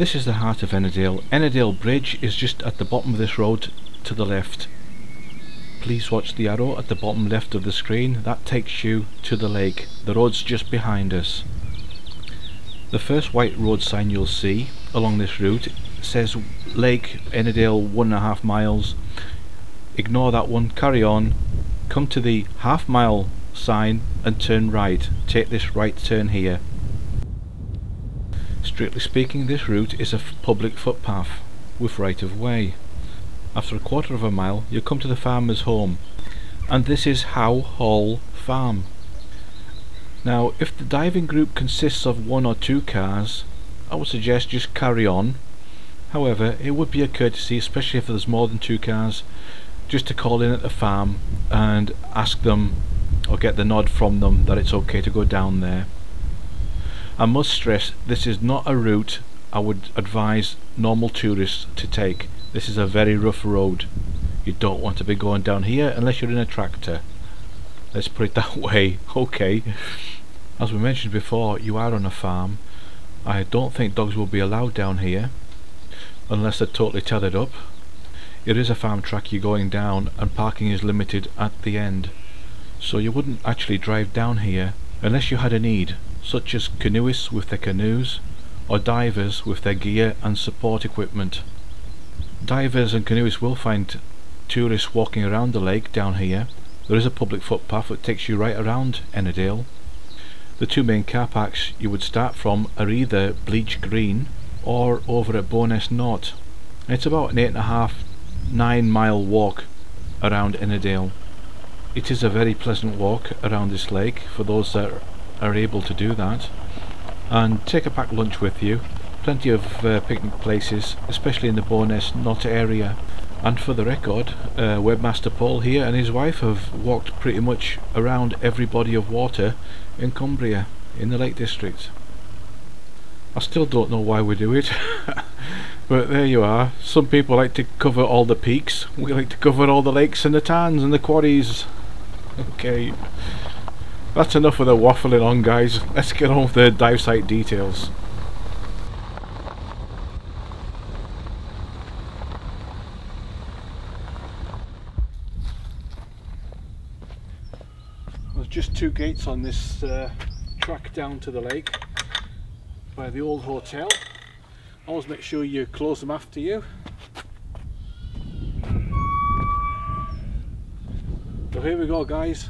This is the heart of Ennerdale. Ennerdale Bridge is just at the bottom of this road to the left. Please watch the arrow at the bottom left of the screen. That takes you to the lake. The road's just behind us. The first white road sign you'll see along this route says Lake Ennerdale 1.5 miles. Ignore that one, carry on, come to the 1/2 mile sign and turn right. Take this right turn here. Strictly speaking, this route is a public footpath with right of way. After a 1/4 mile you come to the farmer's home, and this is Howe Hall Farm. Now if the diving group consists of 1 or 2 cars, I would suggest just carry on. However, it would be a courtesy, especially if there's more than 2 cars, just to call in at the farm and ask them or get the nod from them that it's okay to go down there. I must stress, this is not a route I would advise normal tourists to take. This is a very rough road. You don't want to be going down here unless you're in a tractor. Let's put it that way. Okay. As we mentioned before, you are on a farm. I don't think dogs will be allowed down here unless they're totally tethered up. It is a farm track you're going down, and parking is limited at the end, so you wouldn't actually drive down here unless you had a need, such as canoeists with their canoes or divers with their gear and support equipment. Divers and canoeists will find tourists walking around the lake down here. There is a public footpath that takes you right around Ennerdale. The 2 main car parks you would start from are either Bleach Green or over at Bowness Nought. It's about an 8.5–9 mile walk around Ennerdale. It is a very pleasant walk around this lake for those that are able to do that, and take a packed lunch with you. Plenty of picnic places, especially in the Bowness Nought area. And for the record, Webmaster Paul here and his wife have walked pretty much around every body of water in Cumbria in the Lake District. I still don't know why we do it. But there you are. Some people like to cover all the peaks. We like to cover all the lakes and the tarns and the quarries. Okay. That's enough of the waffling on, guys. Let's get on with the dive site details. There's just 2 gates on this track down to the lake by the old hotel. Always make sure you close them after you. So here we go, guys.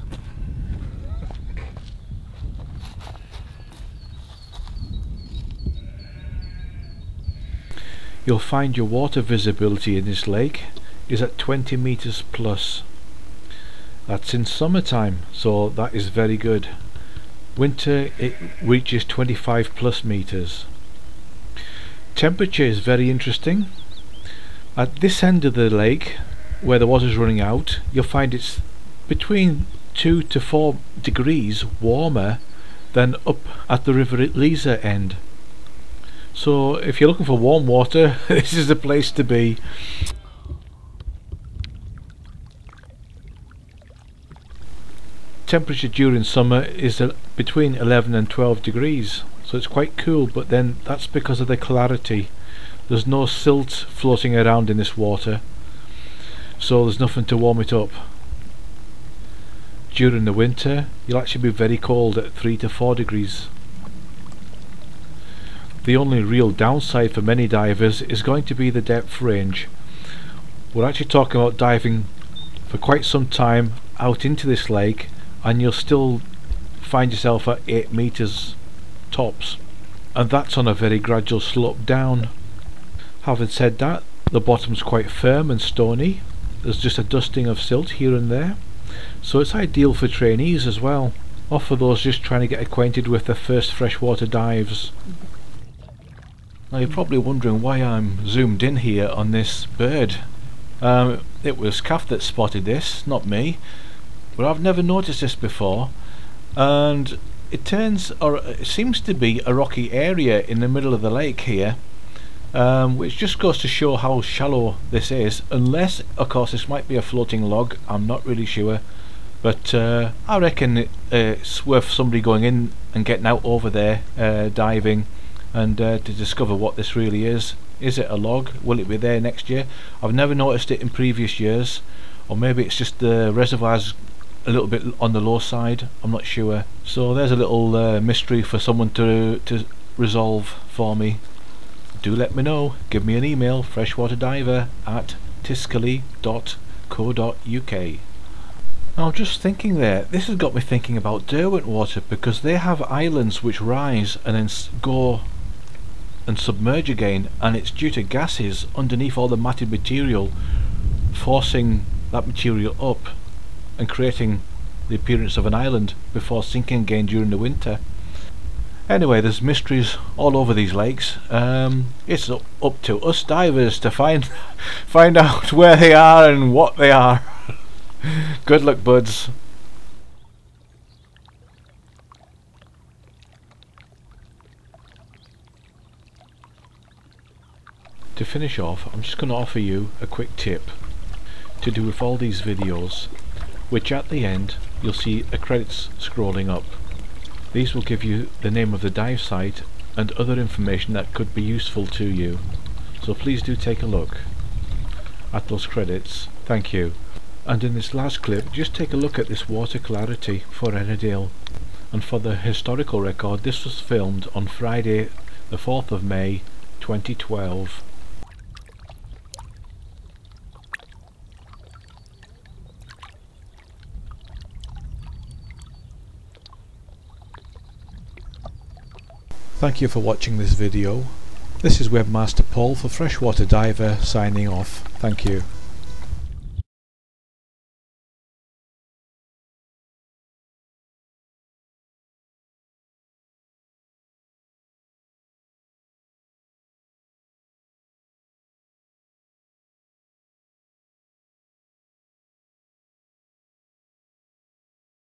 You'll find your water visibility in this lake is at 20 meters plus. That's in summertime, so that is very good. Winter it reaches 25 plus meters. Temperature is very interesting. At this end of the lake, where the water's running out, you'll find it's between 2 to 4 degrees warmer than up at the River Liza end. So if you're looking for warm water, this is the place to be. Temperature during summer is between 11 and 12 degrees. So it's quite cool, but then that's because of the clarity. There's no silt floating around in this water, so there's nothing to warm it up. During the winter you'll actually be very cold at 3 to 4 degrees. The only real downside for many divers is going to be the depth range. We're actually talking about diving for quite some time out into this lake, and you'll still find yourself at 8 meters tops, and that's on a very gradual slope down. Having said that, the bottom's quite firm and stony. There's just a dusting of silt here and there, so it's ideal for trainees as well, or for those just trying to get acquainted with their first freshwater dives. Now you're probably wondering why I'm zoomed in here on this bird. It was Kath that spotted this, not me, but I've never noticed this before, and it seems to be a rocky area in the middle of the lake here, which just goes to show how shallow this is. Unless, of course, this might be a floating log, I'm not really sure, but I reckon it's worth somebody going in and getting out over there diving and to discover what this really is. Is it a log? Will it be there next year? I've never noticed it in previous years, or maybe it's just the reservoirs a little bit on the low side, I'm not sure. So there's a little mystery for someone to resolve for me. Do let me know. Give me an email, freshwaterdiver@tiscali.co.uk. I'm just thinking there, this has got me thinking about Derwent Water, because they have islands which rise and then go and submerge again, and it's due to gases underneath all the matted material forcing that material up and creating the appearance of an island before sinking again during the winter. Anyway, there's mysteries all over these lakes. It's up to us divers to find out where they are and what they are. Good luck, buds. To finish off, I'm just going to offer you a quick tip to do with all these videos, which at the end you'll see a credits scrolling up. These will give you the name of the dive site and other information that could be useful to you, so please do take a look at those credits. Thank you. And in this last clip, just take a look at this water clarity for Ennerdale. And for the historical record, this was filmed on Friday the 4th of May 2012. Thank you for watching this video. This is Webmaster Paul for Freshwater Diver signing off. Thank you.